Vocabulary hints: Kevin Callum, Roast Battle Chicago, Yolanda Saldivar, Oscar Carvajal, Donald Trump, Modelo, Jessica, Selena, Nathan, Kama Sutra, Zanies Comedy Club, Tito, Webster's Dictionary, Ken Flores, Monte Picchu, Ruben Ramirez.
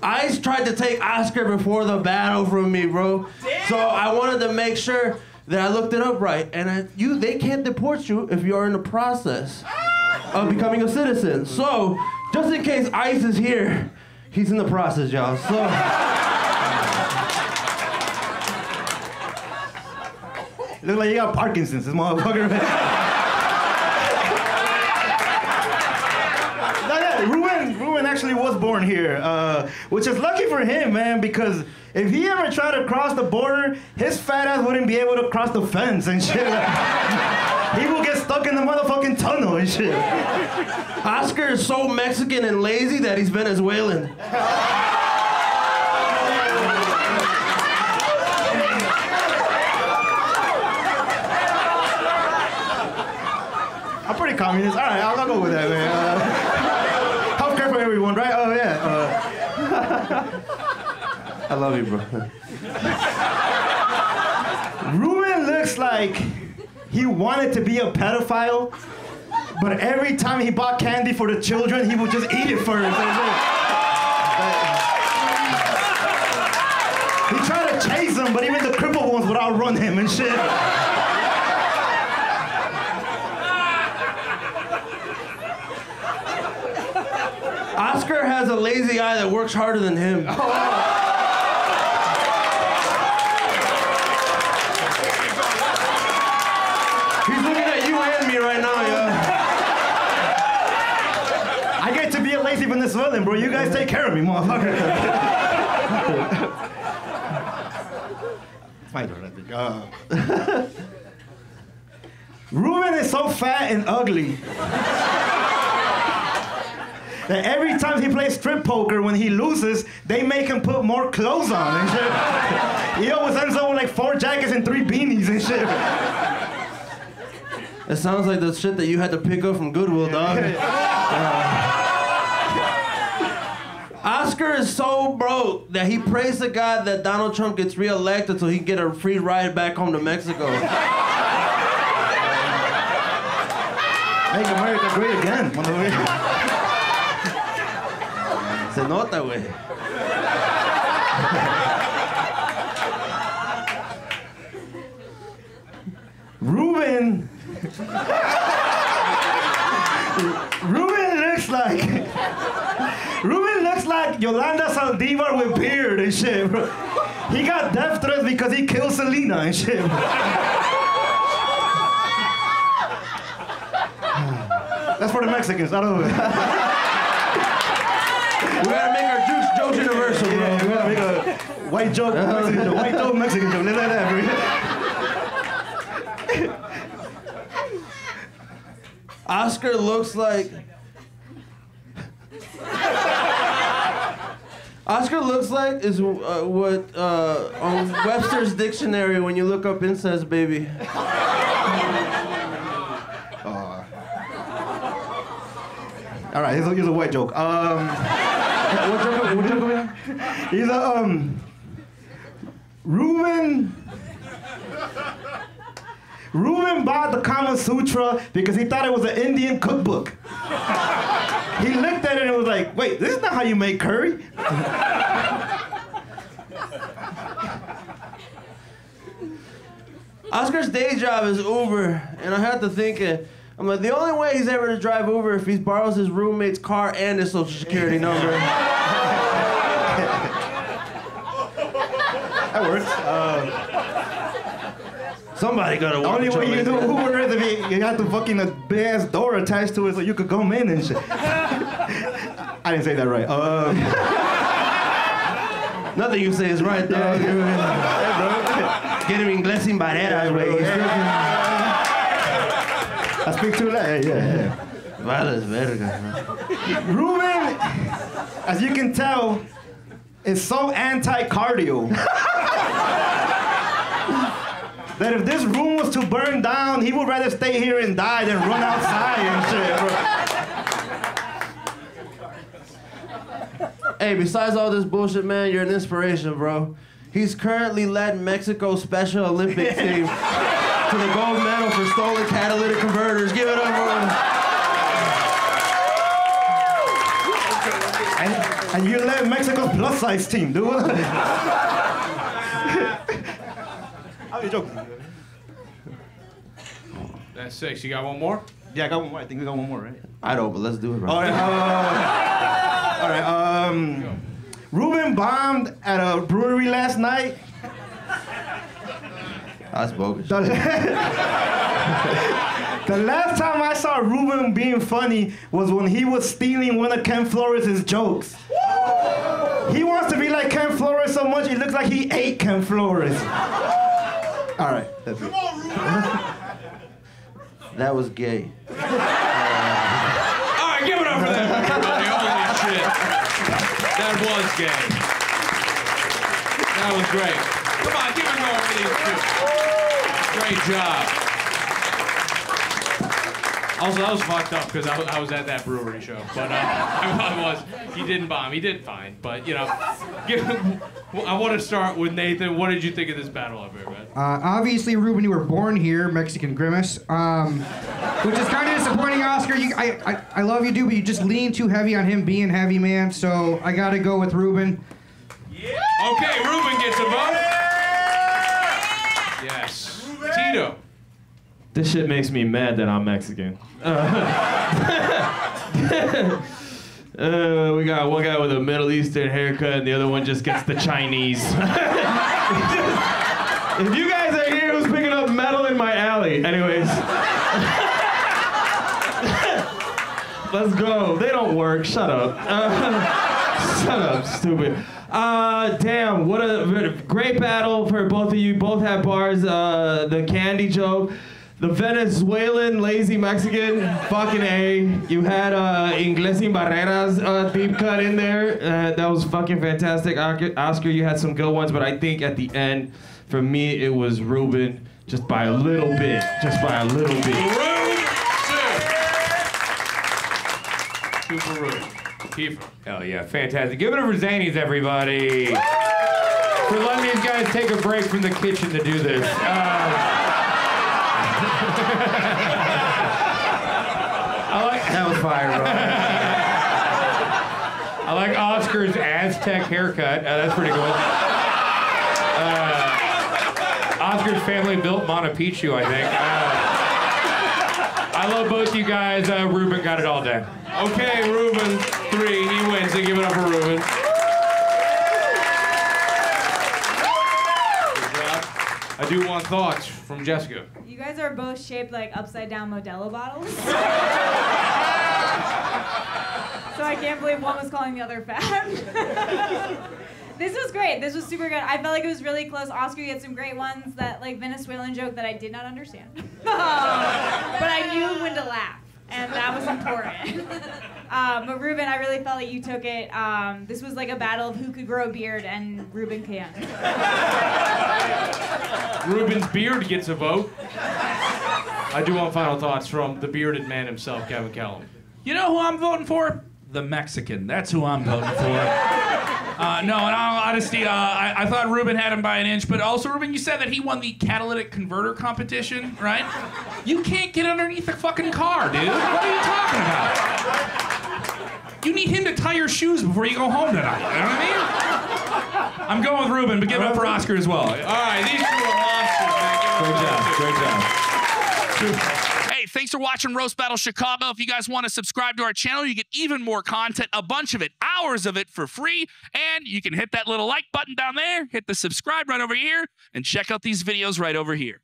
Ice tried to take Oscar before the battle from me, bro. Damn. So I wanted to make sure that I looked it up right. And they can't deport you if you are in the process of becoming a citizen. So just in case Ice is here, he's in the process, y'all. So look like you got Parkinson's, this motherfucker, man. Ruben actually was born here, which is lucky for him, man, because if he ever tried to cross the border, his fat ass wouldn't be able to cross the fence and shit. He will get stuck in the motherfucking tunnel and shit. Oscar is so Mexican and lazy that he's Venezuelan. I'm pretty communist. All right, I'll go with that, man. Everyone, right? Oh, yeah. I love you, bro. Ruben looks like he wanted to be a pedophile, but every time he bought candy for the children, he would just eat it first. He tried to chase them, but even the crippled ones would outrun him and shit. Oscar has a lazy eye that works harder than him. He's looking at you and me right now, yo. I get to be a lazy Venezuelan, bro. You guys take care of me, motherfucker. It's my turn, I think. Ruben is so fat and ugly that every time he plays strip poker, when he loses, they make him put more clothes on and shit. He always ends up with like 4 jackets and 3 beanies and shit. It sounds like the shit that you had to pick up from Goodwill, dog. Oscar is so broke that he prays to God that Donald Trump gets reelected so he can get a free ride back home to Mexico. Make America great again, motherfucker. Se nota, güey. Ruben looks like Yolanda Saldivar with beard and shit, bro. He got death threats because he killed Selena and shit, bro. That's for the Mexicans, I don't know. We gotta make our jokes universal, bro. Yeah, we gotta make a white joke, Mexican joke, white joke, Mexican joke, like that, bro. Oscar looks like... Oscar looks like is what on Webster's Dictionary when you look up incest, baby. All right, here's a white joke. What joke are we on? He's a, Ruben bought the Kama Sutra because he thought it was an Indian cookbook. He looked at it and was like, wait, this is not how you make curry. Oscar's day job is Uber, and I had to think I'm like, the only way he's ever to drive Uber if he borrows his roommate's car and his social security number. That works. Somebody got to work. The only way you do Uber is if you got the fucking big ass door attached to it so you could come in and shit. I didn't say that right. Nothing you say is right, dog. Get him inglés sin barreras, güey. I speak too loud, yeah. Vales verga. Ruben, as you can tell, is so anti-cardio that if this room was to burn down, he would rather stay here and die than run outside and shit, bro. Hey, besides all this bullshit, man, you're an inspiration, bro. He's currently led Mexico's Special Olympic team to the gold medal for stolen catalytic converters. Give it up, everyone. And you led Mexico's plus-size team, dude. I'm joking. That's six. You got one more? Yeah, I got one more. I think we got one more, right? I don't, but let's do it right. All right. All right. Ruben bombed at a brewery last night. That's bogus. The last time I saw Ruben being funny was when he was stealing one of Ken Flores' jokes. He wants to be like Ken Flores so much, it looks like he ate Ken Flores. All right, that's it. Come on, Ruben. That was gay. All right, give it up for that. Holy shit. That was gay. That was great. Come on, give it up for these two. Great job. Also, I was fucked up because I was at that brewery show, but he didn't bomb. He did fine, but you know. I want to start with Nathan. What did you think of this battle up here, man? Obviously, Ruben, you were born here, Mexican grimace, which is kind of disappointing, Oscar. I love you, dude, but you just lean too heavy on him being heavy, man. So I gotta go with Ruben. Yeah. Okay, Ruben gets a vote. Yeah. Yes. Ruben. Tito. This shit makes me mad that I'm Mexican. We got one guy with a Middle Eastern haircut and the other one just gets the Chinese. If you guys are here who's picking up metal in my alley, anyways. Let's go. They don't work. Shut up. Shut up, stupid. Damn, what a great battle for both of you. Both had bars. The candy joke. The Venezuelan lazy Mexican, fucking A. You had Ingles Sin Barreras deep cut in there. That was fucking fantastic. Oscar, you had some good ones, but I think at the end, for me, it was Ruben, just by a little bit. Just by a little bit. Ruben! Super Ruben. Kiefer. Hell yeah, fantastic. Give it up for Zanies, everybody. Woo! For letting these guys take a break from the kitchen to do this. That was fire, bro. I like Oscar's Aztec haircut. That's pretty good. Oscar's family built Monte Picchu, I think. I love both you guys. Ruben got it all day. Okay, Ruben, 3. He wins. They give it up for Ruben. I do want thoughts from Jessica. You guys are both shaped like upside-down Modelo bottles. So I can't believe one was calling the other fat. This was great. This was super good. I felt like it was really close. Oscar, you had some great ones, that like Venezuelan joke that I did not understand. But I knew when to laugh, and that was important. But Ruben, I really felt like you took it. This was like a battle of who could grow a beard, and Ruben can. Ruben's beard gets a vote. I do want final thoughts from the bearded man himself, Kevin Callum. You know who I'm voting for? The Mexican. That's who I'm voting for. No, in all honesty, I thought Ruben had him by an inch, but also, Ruben, you said that he won the catalytic converter competition, right? You can't get underneath a fucking car, dude. What are you talking about? You need him to tie your shoes before you go home tonight. You know what I mean? I'm going with Ruben, but give it up for Oscar as well. All right, these two are monsters, man. Great job, great job. Hey, thanks for watching Roast Battle Chicago. If you guys want to subscribe to our channel, you get even more content, a bunch of it, hours of it for free. And you can hit that little like button down there, hit the subscribe right over here, and check out these videos right over here.